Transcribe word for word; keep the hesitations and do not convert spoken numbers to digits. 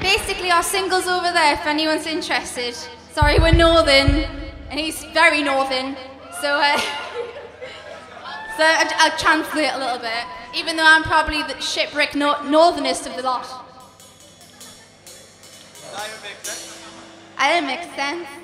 Basically, our single's over there if anyone's interested. Sorry, we're northern, and he's very northern, so uh, so I'll translate a little bit, even though I'm probably the shipwreck no northernest of the lot. That didn't make sense. I didn't make sense.